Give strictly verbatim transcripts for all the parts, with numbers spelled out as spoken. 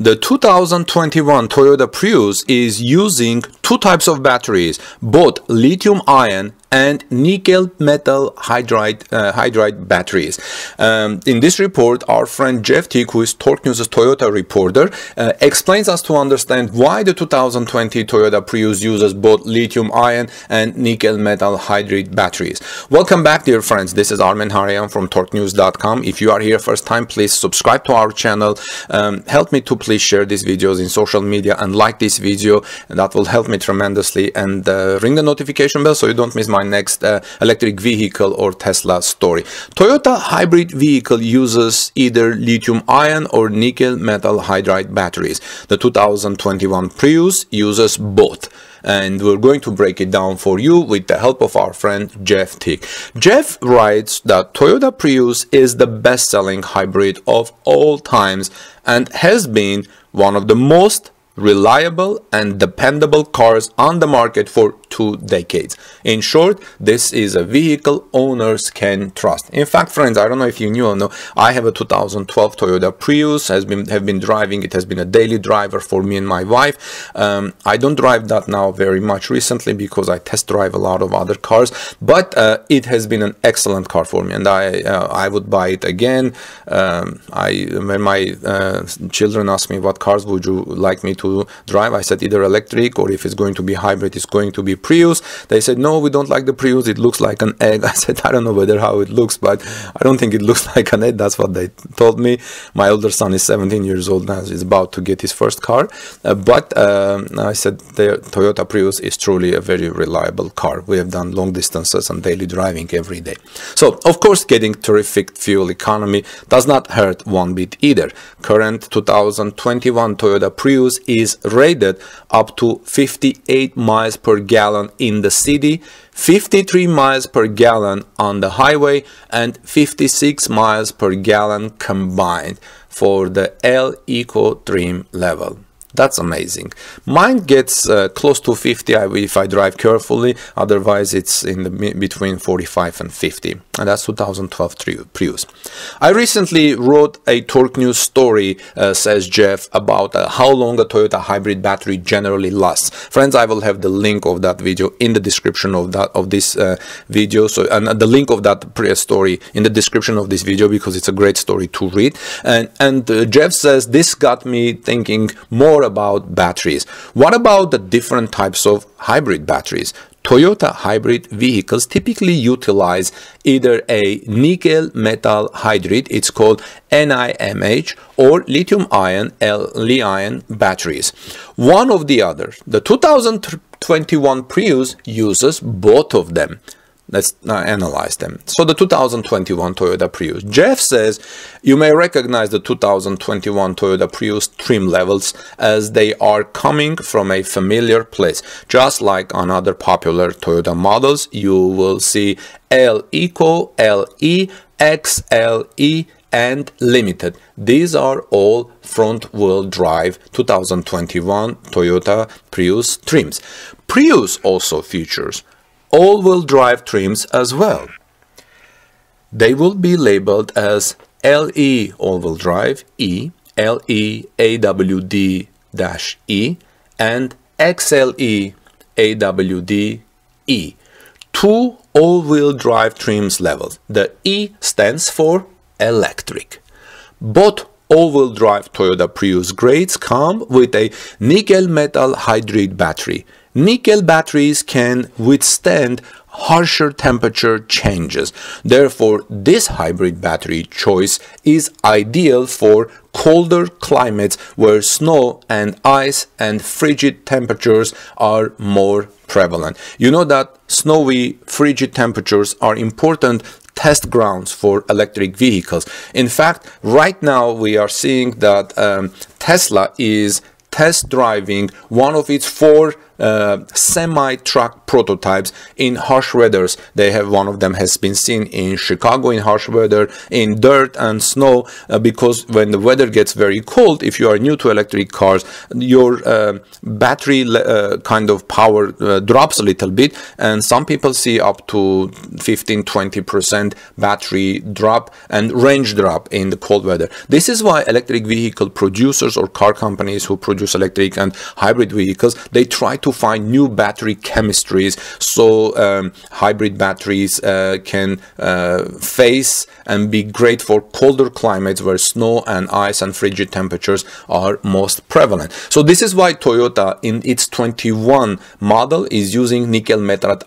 The two thousand twenty-one Toyota Prius is using two types of batteries, both lithium-ion and nickel-metal hydride, uh, hydride batteries. Um, in this report, our friend Jeff Teague, who is Torque News' Toyota reporter, uh, explains us to understand why the two thousand twenty Toyota Prius uses both lithium-ion and nickel-metal hydride batteries. Welcome back, dear friends. This is Armin Haryan from torque news dot com. If you are here first time, please subscribe to our channel. Um, help me to please share these videos in social media and like this video. And that will help me tremendously. And uh, ring the notification bell so you don't miss my next uh, electric vehicle or Tesla story. Toyota hybrid vehicle uses either lithium-ion or nickel-metal hydride batteries. The two thousand twenty-one Prius uses both, and we're going to break it down for you with the help of our friend Jeff Teague. Jeff writes that Toyota Prius is the best-selling hybrid of all times and has been one of the most reliable and dependable cars on the market for two decades. In short, this is a vehicle owners can trust. In fact, friends, I don't know if you knew or no, I have a two thousand twelve Toyota Prius, has been have been driving. It has been a daily driver for me and my wife. Um, I don't drive that now very much recently because I test drive a lot of other cars, but uh, it has been an excellent car for me, and I uh, I would buy it again. Um, I when my uh, children asked me what cars would you like me to drive, I said either electric, or if it's going to be hybrid, it's going to be Prius. They said, no, we don't like the Prius, it looks like an egg. I said, I don't know whether how it looks, but I don't think it looks like an egg. That's what they told me. My older son is seventeen years old now, he's about to get his first car, uh, but um, I said the Toyota Prius is truly a very reliable car. We have done long distances and daily driving every day. So of course, getting terrific fuel economy does not hurt one bit either. Current two thousand twenty-one Toyota Prius is is rated up to fifty-eight miles per gallon in the city, fifty-three miles per gallon on the highway, and fifty-six miles per gallon combined for the L Eco trim level. That's amazing. Mine gets uh, close to fifty if I drive carefully, otherwise it's in the between forty-five and fifty, and that's two thousand twelve Prius. I recently wrote a Torque News story, uh, says Jeff, about uh, how long a Toyota hybrid battery generally lasts. Friends, I will have the link of that video in the description of that of this uh, video, so and the link of that story in the description of this video, because it's a great story to read. And, and uh, Jeff says this got me thinking more about batteries. What about the different types of hybrid batteries? Toyota hybrid vehicles typically utilize either a nickel metal hydride, it's called N I M H, or lithium-ion Li-ion batteries. One of the other. The two thousand twenty-one Prius uses both of them. Let's uh, analyze them. So the two thousand twenty-one Toyota Prius. Jeff says you may recognize the two thousand twenty-one Toyota Prius trim levels as they are coming from a familiar place. Just like on other popular Toyota models, you will see L Eco, L E, X L E, and Limited. These are all front-wheel drive two thousand twenty-one Toyota Prius trims. Prius also features all-wheel drive trims as well. They will be labeled as L E all-wheel drive, E, L E A W D E, and X L E A W D E. Two all-wheel drive trims levels. The E stands for electric. Both all-wheel drive Toyota Prius grades come with a nickel-metal hydride battery. Nickel batteries can withstand harsher temperature changes. Therefore, this hybrid battery choice is ideal for colder climates where snow and ice and frigid temperatures are more prevalent. You know that snowy, frigid temperatures are important test grounds for electric vehicles. In fact, right now we are seeing that um, Tesla is test driving one of its four uh, semi-truck prototypes in harsh weathers. They have, one of them has been seen in Chicago in harsh weather, in dirt and snow, uh, because when the weather gets very cold, if you are new to electric cars, your uh, battery uh, kind of power uh, drops a little bit, and some people see up to fifteen to twenty percent battery drop and range drop in the cold weather. This is why electric vehicle producers or car companies who produce electric and hybrid vehicles, they try to find new battery chemistries, so um, hybrid batteries uh, can uh, face and be great for colder climates where snow and ice and frigid temperatures are most prevalent. So this is why Toyota in its twenty-one model is using nickel-metal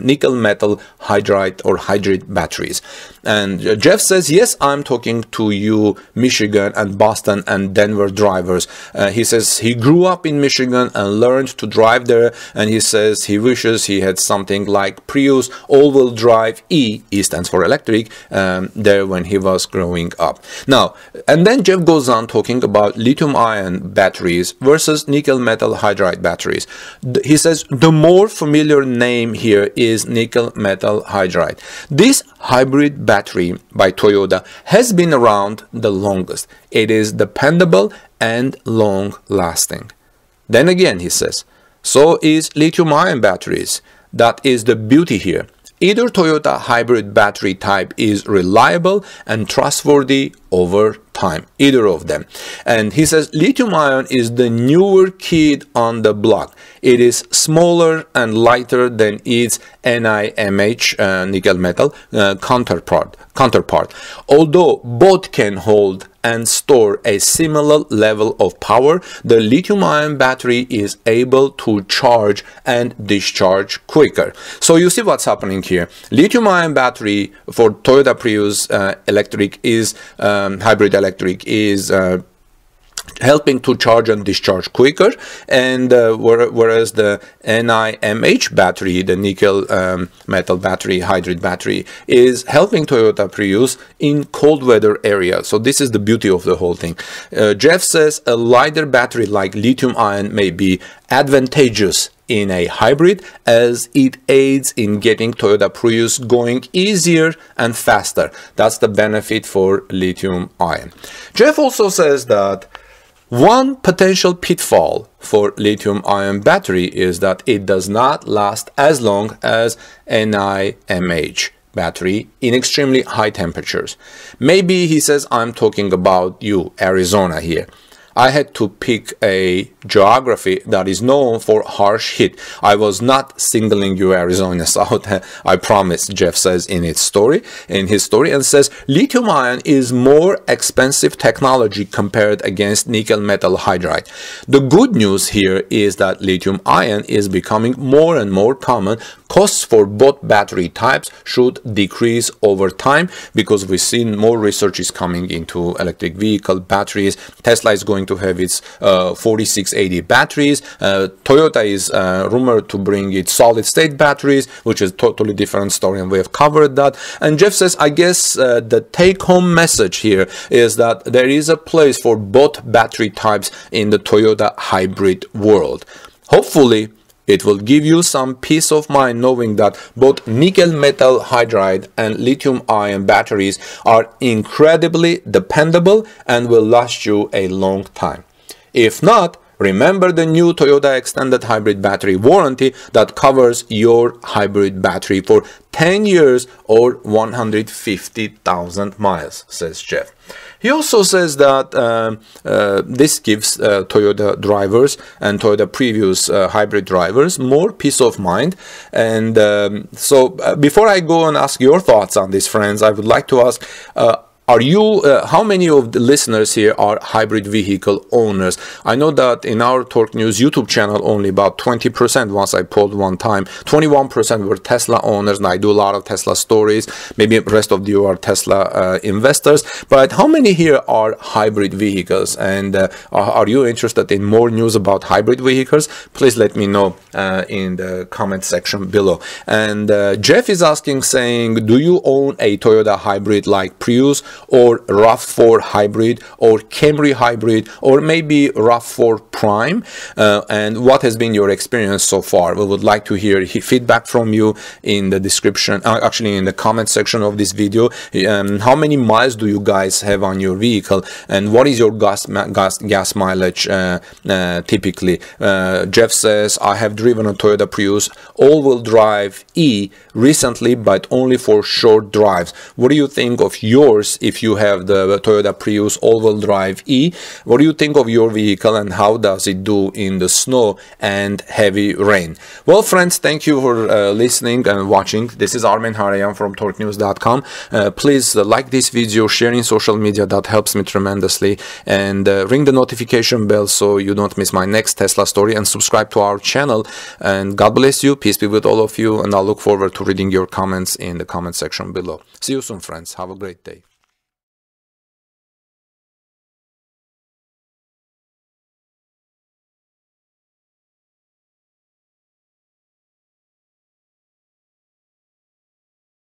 nickel-metal hydride or hydride batteries. And Jeff says, yes, I'm talking to you Michigan and Boston and Denver drivers. Uh, he says he grew up in Michigan and learned to drive there, and he says he wishes he had something like Prius all-wheel drive E, E stands for electric, um, there when he was growing up. Now, and then Jeff goes on talking about lithium-ion batteries versus nickel-metal hydride batteries. Th- he says the more familiar name here is nickel-metal hydride. This hybrid battery by Toyota has been around the longest. It is dependable and long-lasting. Then again, he says, so is lithium-ion batteries. That is the beauty here. Either Toyota hybrid battery type is reliable and trustworthy over time, either of them. And he says lithium-ion is the newer kid on the block. It is smaller and lighter than its NiMH uh, nickel metal uh, counterpart, counterpart. Although both can hold and store a similar level of power, the lithium-ion battery is able to charge and discharge quicker. So you see what's happening here. Lithium-ion battery for Toyota Prius uh, electric is um, hybrid electric is uh, helping to charge and discharge quicker, and uh, whereas the NiMH battery, the nickel um, metal battery, hydride battery, is helping Toyota Prius in cold weather areas. So this is the beauty of the whole thing. Uh, Jeff says a lighter battery like lithium ion may be advantageous in a hybrid as it aids in getting Toyota Prius going easier and faster. That's the benefit for lithium ion. Jeff also says that one potential pitfall for lithium-ion battery is that it does not last as long as NiMH battery in extremely high temperatures. Maybe, he says, I'm talking about you, Arizona here. I had to pick a geography that is known for harsh heat. I was not singling you Arizonans out, I promise, Jeff says in its story, in his story, and says lithium-ion is more expensive technology compared against nickel-metal hydride. The good news here is that lithium-ion is becoming more and more common. Costs for both battery types should decrease over time because we've seen more research is coming into electric vehicle batteries. Tesla is going to have its uh, forty-six eighty batteries. Uh, Toyota is uh, rumored to bring its solid-state batteries, which is a totally different story, and we have covered that. And Jeff says, I guess uh, the take-home message here is that there is a place for both battery types in the Toyota hybrid world. Hopefully, it will give you some peace of mind knowing that both nickel metal hydride and lithium ion batteries are incredibly dependable and will last you a long time. If not, remember the new Toyota extended hybrid battery warranty that covers your hybrid battery for ten years or one hundred fifty thousand miles, says Jeff. He also says that um, uh, this gives uh, Toyota drivers and Toyota Prius uh, hybrid drivers more peace of mind. And um, so uh, before I go and ask your thoughts on this, friends, I would like to ask, uh, Are you, uh, how many of the listeners here are hybrid vehicle owners? I know that in our Torque News YouTube channel, only about twenty percent, once I polled one time, twenty-one percent were Tesla owners, and I do a lot of Tesla stories. Maybe the rest of you are Tesla uh, investors, but how many here are hybrid vehicles? And uh, are you interested in more news about hybrid vehicles? Please let me know uh, in the comment section below. And uh, Jeff is asking, saying, do you own a Toyota hybrid like Prius or RAV four hybrid or Camry hybrid or maybe RAV four Prime, uh, and what has been your experience so far. We would like to hear feedback from you in the description, uh, actually in the comment section of this video. Um, how many miles do you guys have on your vehicle, and what is your gas gas gas mileage uh, uh, typically? Uh, Jeff says, I have driven a Toyota Prius all-wheel drive E recently, but only for short drives. What do you think of yours if you have the Toyota Prius all-wheel drive E? What do you think of your vehicle and how does it do in the snow and heavy rain? Well, friends, thank you for uh, listening and watching. This is Armin Haryan from torque news dot com. Uh, please uh, like this video, share in social media, that helps me tremendously, and uh, ring the notification bell so you don't miss my next Tesla story, and subscribe to our channel. And God bless you, peace be with all of you, and I'll look forward to reading your comments in the comment section below. See you soon, friends. Have a great day.